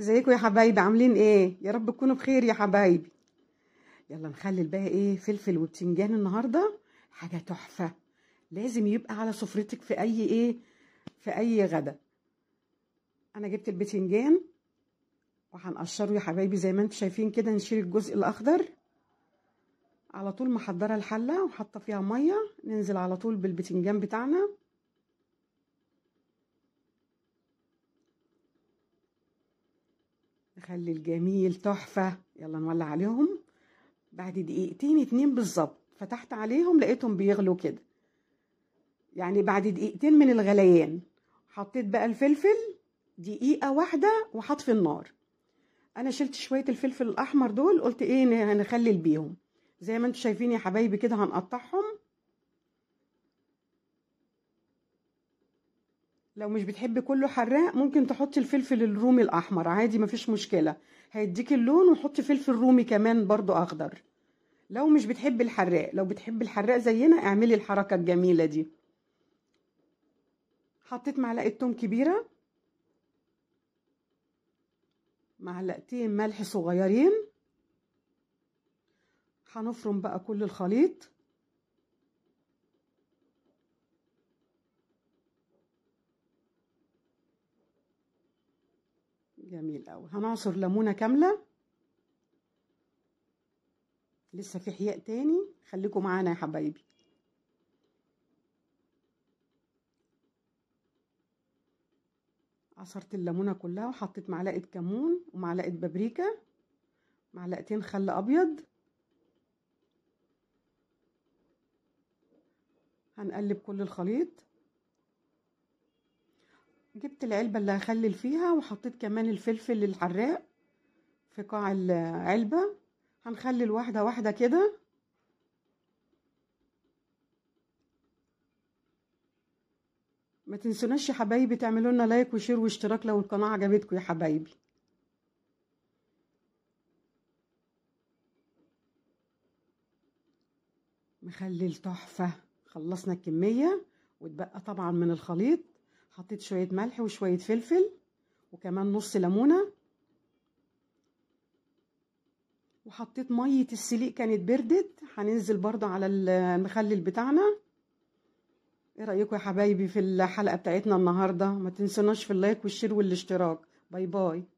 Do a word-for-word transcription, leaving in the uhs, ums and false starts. ازيكم يا حبايبي؟ عاملين ايه؟ يا رب تكونوا بخير يا حبايبي. يلا نخلل بقى ايه، فلفل وبتنجان النهارده، حاجه تحفه لازم يبقى على سفرتك في اي ايه، في اي غدا. انا جبت البتنجان وهنقشره يا حبايبي زي ما انتم شايفين كده، نشيل الجزء الاخضر. على طول محضره الحله وحاطه فيها ميه، ننزل على طول بالبتنجان بتاعنا. نخلي الجميل تحفه. يلا نولع عليهم. بعد دقيقتين اتنين بالظبط فتحت عليهم لقيتهم بيغلوا كده، يعني بعد دقيقتين من الغليان. حطيت بقى الفلفل دقيقه واحده وهطفي النار. انا شلت شويه الفلفل الاحمر دول، قلت ايه هنخلل بيهم زي ما انتم شايفين يا حبايبي كده. هنقطعهم، لو مش بتحب كله حراق ممكن تحطي الفلفل الرومي الاحمر عادي، مفيش مشكله، هيديك اللون. وحطي فلفل رومي كمان برضو اخضر لو مش بتحب الحراق. لو بتحب الحراق زينا اعملي الحركه الجميله دي. حطيت معلقه توم كبيره، معلقتين ملح صغيرين. هنفرم بقى كل الخليط. جميل قوي. هنعصر ليمونه كامله، لسه في حياء تاني، خليكم معانا يا حبايبي. عصرت الليمونه كلها وحطيت معلقه كمون ومعلقه بابريكا، معلقتين خل ابيض. هنقلب كل الخليط. جبت العلبه اللي هخلل فيها وحطيت كمان الفلفل الحراق في قاع العلبه. هنخلل واحده واحده كده. ما تنسوناش يا حبايبي تعملوا لنا لايك وشير واشتراك لو القناه عجبتكم يا حبايبي. مخلل تحفه. خلصنا الكميه واتبقى طبعا من الخليط. حطيت شوية ملح وشوية فلفل وكمان نص ليمونة، وحطيت مية السليق كانت بردت، هننزل برضو على المخلل بتاعنا. ايه رأيكم يا حبايبي في الحلقة بتاعتنا النهاردة؟ ما تنسوناش في اللايك والشير والاشتراك. باي باي.